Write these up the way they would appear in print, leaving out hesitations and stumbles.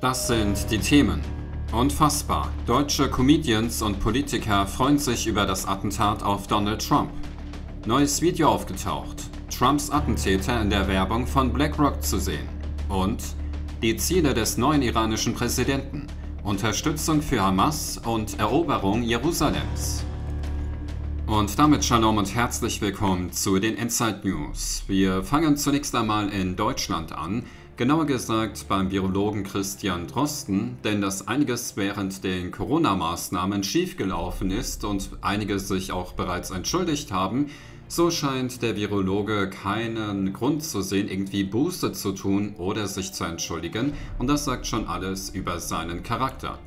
Das sind die Themen. Unfassbar. Deutsche Comedians und Politiker freuen sich über das Attentat auf Donald Trump. Neues Video aufgetaucht. Trumps Attentäter in der Werbung von BlackRock zu sehen. Und die Ziele des neuen iranischen Präsidenten. Unterstützung für Hamas und Eroberung Jerusalems. Und damit Shalom und herzlich willkommen zu den Inside News. Wir fangen zunächst einmal in Deutschland an, genauer gesagt beim Virologen Christian Drosten, denn dass einiges während den Corona-Maßnahmen schiefgelaufen ist und einige sich auch bereits entschuldigt haben, so scheint der Virologe keinen Grund zu sehen, irgendwie Buße zu tun oder sich zu entschuldigen, und das sagt schon alles über seinen Charakter.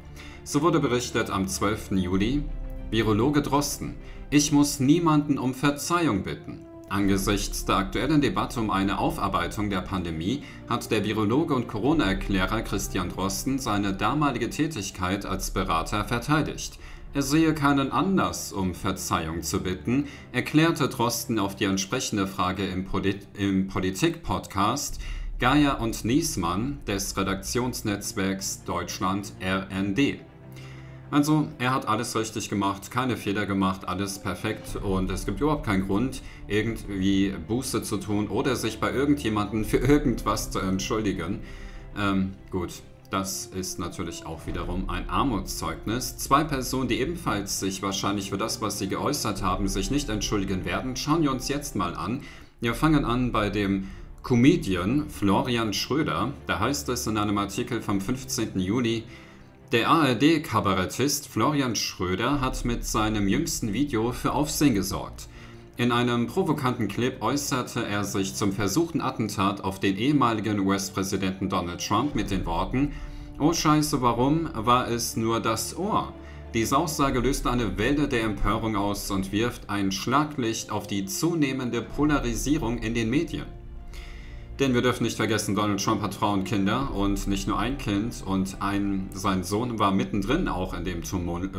So wurde berichtet am 12. Juli, Virologe Drosten: Ich muss niemanden um Verzeihung bitten. Angesichts der aktuellen Debatte um eine Aufarbeitung der Pandemie hat der Virologe und Corona-Erklärer Christian Drosten seine damalige Tätigkeit als Berater verteidigt. Er sehe keinen Anlass, um Verzeihung zu bitten, erklärte Drosten auf die entsprechende Frage im Politik-Podcast Geier und Niesmann des Redaktionsnetzwerks Deutschland RND. Also, er hat alles richtig gemacht, keine Fehler gemacht, alles perfekt, und es gibt überhaupt keinen Grund, irgendwie Buße zu tun oder sich bei irgendjemandem für irgendwas zu entschuldigen. Gut. Das ist natürlich auch wiederum ein Armutszeugnis. Zwei Personen, die ebenfalls sich wahrscheinlich für das, was sie geäußert haben, sich nicht entschuldigen werden, schauen wir uns jetzt mal an. Wir fangen an bei dem Comedian Florian Schröder. Da heißt es in einem Artikel vom 15. Juli, der ARD-Kabarettist Florian Schröder hat mit seinem jüngsten Video für Aufsehen gesorgt. In einem provokanten Clip äußerte er sich zum versuchten Attentat auf den ehemaligen US-Präsidenten Donald Trump mit den Worten: Oh Scheiße, warum war es nur das Ohr? Diese Aussage löste eine Welle der Empörung aus und wirft ein Schlaglicht auf die zunehmende Polarisierung in den Medien. Denn wir dürfen nicht vergessen, Donald Trump hat Frauen und Kinder, und nicht nur ein Kind, und sein Sohn war mittendrin auch in dem Tumult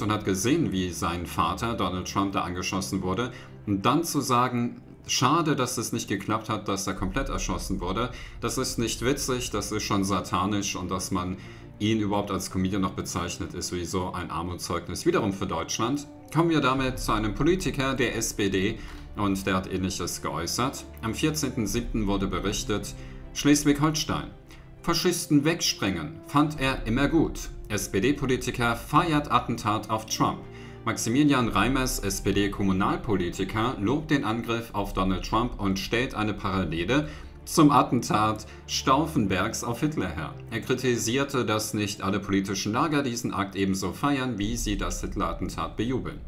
und hat gesehen, wie sein Vater Donald Trump da angeschossen wurde, und dann zu sagen, schade, dass es nicht geklappt hat, dass er komplett erschossen wurde, das ist nicht witzig, das ist schon satanisch, und dass man ihn überhaupt als Comedian noch bezeichnet, ist sowieso ein Armutszeugnis wiederum für Deutschland. Kommen wir damit zu einem Politiker der SPD, und der hat Ähnliches geäußert. Am 14.07. wurde berichtet, Schleswig-Holstein: Faschisten wegsprengen, fand er immer gut. SPD-Politiker feiert Attentat auf Trump. Maximilian Reimers, SPD-Kommunalpolitiker, lobt den Angriff auf Donald Trump und stellt eine Parallele zum Attentat Stauffenbergs auf Hitler her. Er kritisierte, dass nicht alle politischen Lager diesen Akt ebenso feiern, wie sie das Hitler-Attentat bejubeln.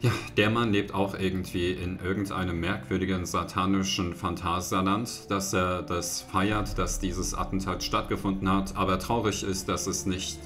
Ja, der Mann lebt auch irgendwie in irgendeinem merkwürdigen satanischen Phantasialand, dass er das feiert, dass dieses Attentat stattgefunden hat, aber traurig ist, dass es nicht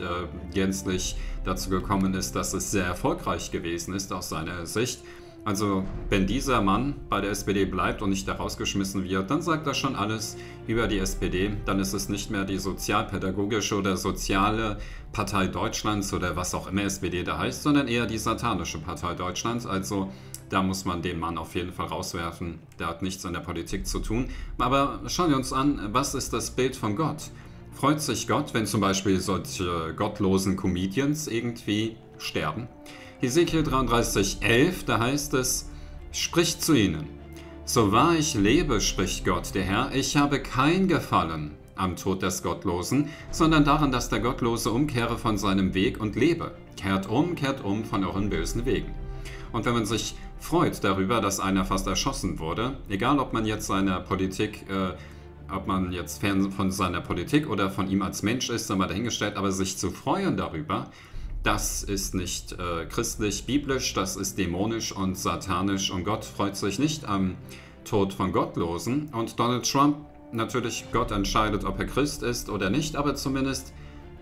gänzlich dazu gekommen ist, dass es sehr erfolgreich gewesen ist aus seiner Sicht. Also, wenn dieser Mann bei der SPD bleibt und nicht da rausgeschmissen wird, dann sagt das schon alles über die SPD. Dann ist es nicht mehr die sozialpädagogische oder soziale Partei Deutschlands oder was auch immer SPD da heißt, sondern eher die satanische Partei Deutschlands. Also da muss man den Mann auf jeden Fall rauswerfen. Der hat nichts in der Politik zu tun. Aber schauen wir uns an, was ist das Bild von Gott? Freut sich Gott, wenn zum Beispiel solche gottlosen Comedians irgendwie sterben? Hesekiel 33,11, da heißt es: Spricht zu ihnen. So wahr ich lebe, spricht Gott, der Herr, ich habe kein Gefallen am Tod des Gottlosen, sondern daran, dass der Gottlose umkehre von seinem Weg und lebe. Kehrt um von euren bösen Wegen. Und wenn man sich freut darüber, dass einer fast erschossen wurde, egal ob man jetzt fern von seiner Politik oder von ihm als Mensch ist, dann mal dahingestellt, aber sich zu freuen darüber, das ist nicht christlich, biblisch, das ist dämonisch und satanisch, und Gott freut sich nicht am Tod von Gottlosen. Und Donald Trump, natürlich, Gott entscheidet, ob er Christ ist oder nicht, aber zumindest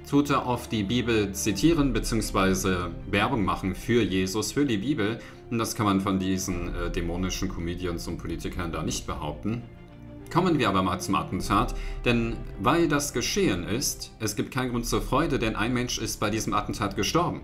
tut er oft die Bibel zitieren bzw. Werbung machen für Jesus, für die Bibel, und das kann man von diesen dämonischen Comedians und Politikern da nicht behaupten. Kommen wir aber mal zum Attentat, denn weil das geschehen ist, es gibt keinen Grund zur Freude, denn ein Mensch ist bei diesem Attentat gestorben.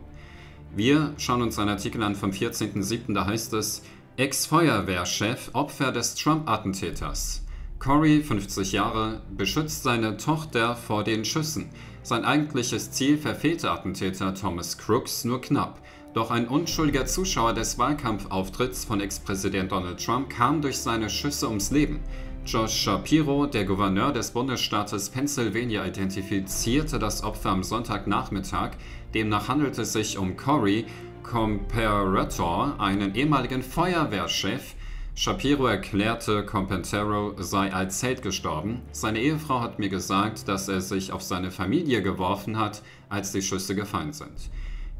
Wir schauen uns einen Artikel an vom 14.07., da heißt es: Ex-Feuerwehrchef Opfer des Trump-Attentäters. Corey, 50 Jahre, beschützt seine Tochter vor den Schüssen. Sein eigentliches Ziel verfehlte Attentäter Thomas Crooks nur knapp. Doch ein unschuldiger Zuschauer des Wahlkampfauftritts von Ex-Präsident Donald Trump kam durch seine Schüsse ums Leben. Josh Shapiro, der Gouverneur des Bundesstaates Pennsylvania, identifizierte das Opfer am Sonntagnachmittag. Demnach handelt es sich um Corey Comperatore, einen ehemaligen Feuerwehrchef. Shapiro erklärte, Comperatore sei als Held gestorben. Seine Ehefrau hat mir gesagt, dass er sich auf seine Familie geworfen hat, als die Schüsse gefallen sind.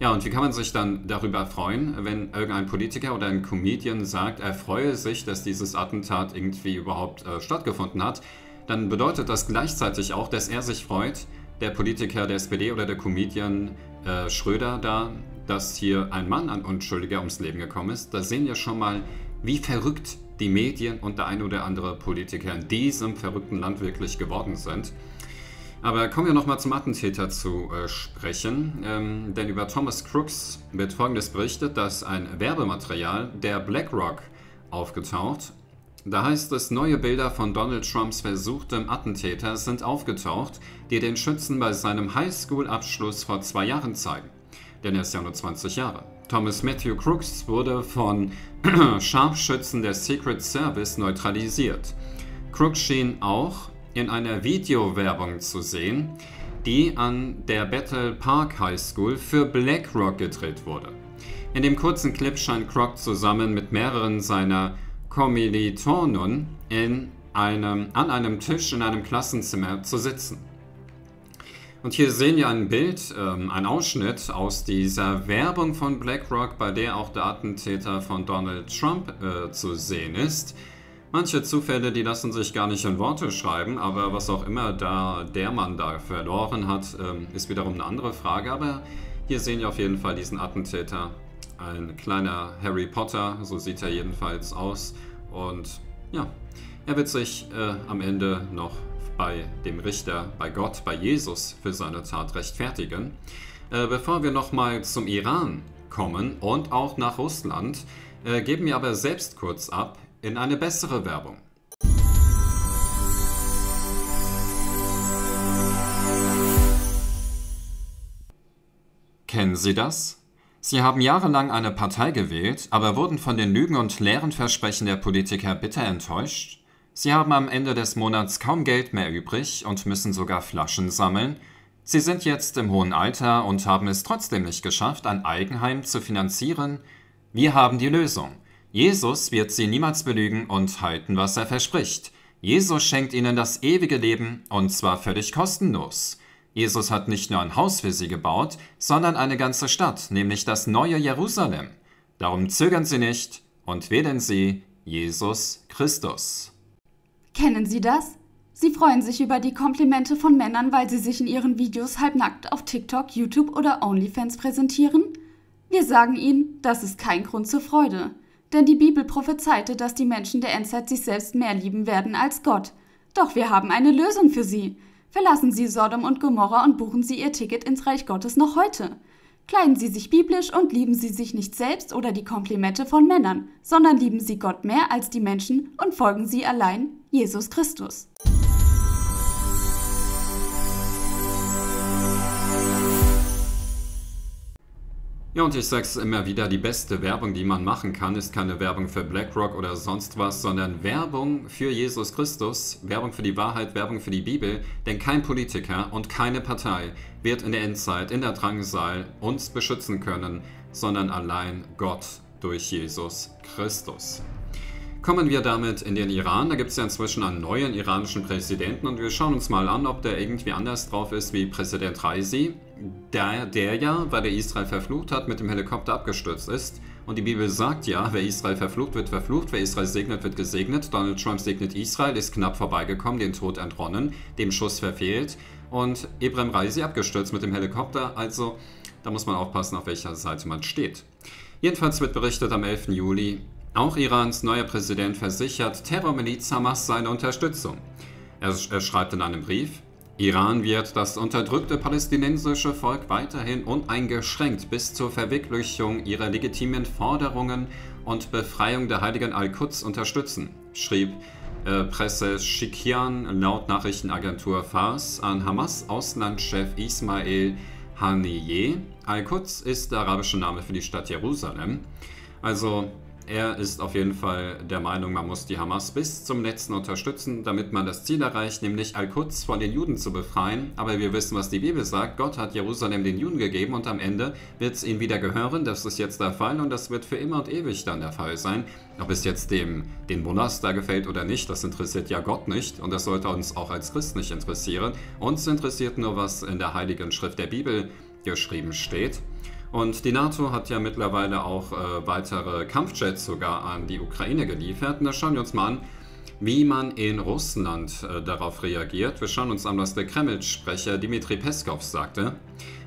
Ja, und wie kann man sich dann darüber freuen, wenn irgendein Politiker oder ein Comedian sagt, er freue sich, dass dieses Attentat irgendwie überhaupt stattgefunden hat? Dann bedeutet das gleichzeitig auch, dass er sich freut, der Politiker der SPD oder der Comedian Schröder da, dass hier ein Mann, ein Unschuldiger, ums Leben gekommen ist. Da sehen wir schon mal, wie verrückt die Medien und der ein oder andere Politiker in diesem verrückten Land wirklich geworden sind. Aber kommen wir nochmal zum Attentäter zu sprechen, denn über Thomas Crooks wird Folgendes berichtet, dass ein Werbematerial der BlackRock aufgetaucht. Da heißt es, neue Bilder von Donald Trumps versuchtem Attentäter sind aufgetaucht, die den Schützen bei seinem Highschool-Abschluss vor 2 Jahren zeigen, denn er ist ja nur 20 Jahre. Thomas Matthew Crooks wurde von Scharfschützen der Secret Service neutralisiert. Crooks schien auch in einer Videowerbung zu sehen, die an der Battle Park High School für BlackRock gedreht wurde. In dem kurzen Clip scheint Crook zusammen mit mehreren seiner Kommilitonen an einem Tisch in einem Klassenzimmer zu sitzen. Und hier sehen wir ein Bild, einen Ausschnitt aus dieser Werbung von BlackRock, bei der auch der Attentäter von Donald Trump zu sehen ist. Manche Zufälle, die lassen sich gar nicht in Worte schreiben, aber was auch immer da der Mann da verloren hat, ist wiederum eine andere Frage. Aber hier sehen wir auf jeden Fall diesen Attentäter, ein kleiner Harry Potter, so sieht er jedenfalls aus. Und ja, er wird sich am Ende noch bei dem Richter, bei Gott, bei Jesus für seine Tat rechtfertigen. Bevor wir nochmal zum Iran kommen und auch nach Russland, geben wir aber selbst kurz ab in eine bessere Werbung. Kennen Sie das? Sie haben jahrelang eine Partei gewählt, aber wurden von den Lügen und leeren Versprechen der Politiker bitter enttäuscht? Sie haben am Ende des Monats kaum Geld mehr übrig und müssen sogar Flaschen sammeln? Sie sind jetzt im hohen Alter und haben es trotzdem nicht geschafft, ein Eigenheim zu finanzieren? Wir haben die Lösung. Jesus wird sie niemals belügen und halten, was er verspricht. Jesus schenkt ihnen das ewige Leben, und zwar völlig kostenlos. Jesus hat nicht nur ein Haus für sie gebaut, sondern eine ganze Stadt, nämlich das neue Jerusalem. Darum zögern Sie nicht und wählen Sie Jesus Christus. Kennen Sie das? Sie freuen sich über die Komplimente von Männern, weil sie sich in ihren Videos halbnackt auf TikTok, YouTube oder OnlyFans präsentieren? Wir sagen Ihnen, das ist kein Grund zur Freude. Denn die Bibel prophezeite, dass die Menschen der Endzeit sich selbst mehr lieben werden als Gott. Doch wir haben eine Lösung für sie. Verlassen Sie Sodom und Gomorra und buchen Sie Ihr Ticket ins Reich Gottes noch heute. Kleiden Sie sich biblisch und lieben Sie sich nicht selbst oder die Komplimente von Männern, sondern lieben Sie Gott mehr als die Menschen und folgen Sie allein Jesus Christus. Ja, und ich sag's immer wieder, die beste Werbung, die man machen kann, ist keine Werbung für BlackRock oder sonst was, sondern Werbung für Jesus Christus, Werbung für die Wahrheit, Werbung für die Bibel, denn kein Politiker und keine Partei wird in der Endzeit, in der Drangsal uns beschützen können, sondern allein Gott durch Jesus Christus. Kommen wir damit in den Iran, da gibt es ja inzwischen einen neuen iranischen Präsidenten und wir schauen uns mal an, ob der irgendwie anders drauf ist wie Präsident Raisi. Der ja, weil er Israel verflucht hat, mit dem Helikopter abgestürzt ist. Und die Bibel sagt ja, wer Israel verflucht, wird verflucht, wer Israel segnet, wird gesegnet. Donald Trump segnet Israel, ist knapp vorbeigekommen, den Tod entronnen, dem Schuss verfehlt. Und Ibrahim Raisi abgestürzt mit dem Helikopter, also da muss man aufpassen, auf welcher Seite man steht. Jedenfalls wird berichtet am 11. Juli, auch Irans neuer Präsident versichert Terrormiliz Hamas seine Unterstützung. Er schreibt in einem Brief, Iran wird das unterdrückte palästinensische Volk weiterhin uneingeschränkt bis zur Verwirklichung ihrer legitimen Forderungen und Befreiung der heiligen Al-Quds unterstützen, schrieb Presse Shikian laut Nachrichtenagentur Fars an Hamas-Auslandschef Ismail Haniyeh. Al-Quds ist der arabische Name für die Stadt Jerusalem. Also er ist auf jeden Fall der Meinung, man muss die Hamas bis zum Letzten unterstützen, damit man das Ziel erreicht, nämlich Al-Quds von den Juden zu befreien. Aber wir wissen, was die Bibel sagt. Gott hat Jerusalem den Juden gegeben und am Ende wird es ihnen wieder gehören. Das ist jetzt der Fall und das wird für immer und ewig dann der Fall sein. Ob es jetzt den Mullahs da gefällt oder nicht, das interessiert ja Gott nicht. Und das sollte uns auch als Christen nicht interessieren. Uns interessiert nur, was in der Heiligen Schrift der Bibel geschrieben steht. Und die NATO hat ja mittlerweile auch weitere Kampfjets sogar an die Ukraine geliefert. Und da schauen wir uns mal an, wie man in Russland darauf reagiert. Wir schauen uns an, was der Kreml-Sprecher Dmitri Peskov sagte.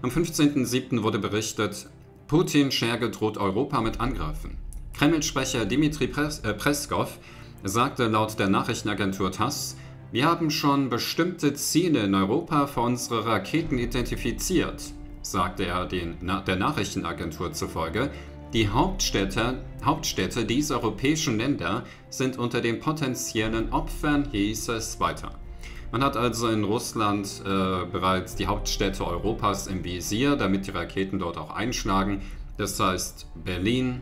Am 15.07. wurde berichtet, Putin-Scherge droht Europa mit Angriffen. Kreml-Sprecher Dmitri Peskov sagte laut der Nachrichtenagentur TASS, wir haben schon bestimmte Ziele in Europa für unsere Raketen identifiziert, sagte er der Nachrichtenagentur zufolge. Die Hauptstädte dieser europäischen Länder sind unter den potenziellen Opfern, hieß es weiter. Man hat also in Russland bereits die Hauptstädte Europas im Visier, damit die Raketen dort auch einschlagen. Das heißt Berlin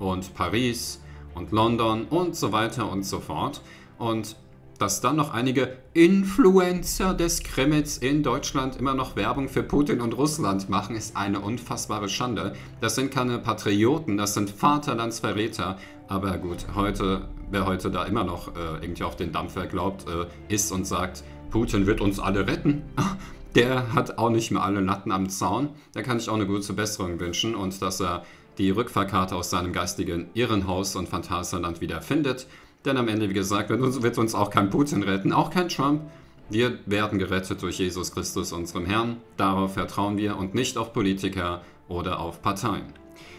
und Paris und London und so weiter und so fort. Und dass dann noch einige Influencer des Kremls in Deutschland immer noch Werbung für Putin und Russland machen, ist eine unfassbare Schande. Das sind keine Patrioten, das sind Vaterlandsverräter. Aber gut, wer heute da immer noch irgendwie auf den Dampfer glaubt, ist und sagt, Putin wird uns alle retten, der hat auch nicht mehr alle Latten am Zaun. Da kann ich auch eine gute Besserung wünschen und dass er die Rückfahrkarte aus seinem geistigen Irrenhaus und Phantasialand wieder findet. Denn am Ende, wie gesagt, wird uns auch kein Putin retten, auch kein Trump. Wir werden gerettet durch Jesus Christus, unserem Herrn. Darauf vertrauen wir und nicht auf Politiker oder auf Parteien.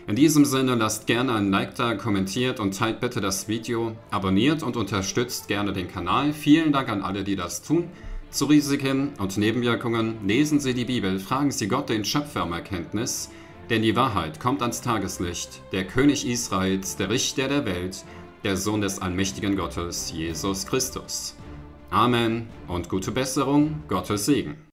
In diesem Sinne, lasst gerne ein Like da, kommentiert und teilt bitte das Video. Abonniert und unterstützt gerne den Kanal. Vielen Dank an alle, die das tun. Zu Risiken und Nebenwirkungen lesen Sie die Bibel, fragen Sie Gott den Schöpfer um Erkenntnis. Denn die Wahrheit kommt ans Tageslicht. Der König Israels, der Richter der Welt, der Sohn des allmächtigen Gottes, Jesus Christus. Amen und gute Besserung, Gottes Segen.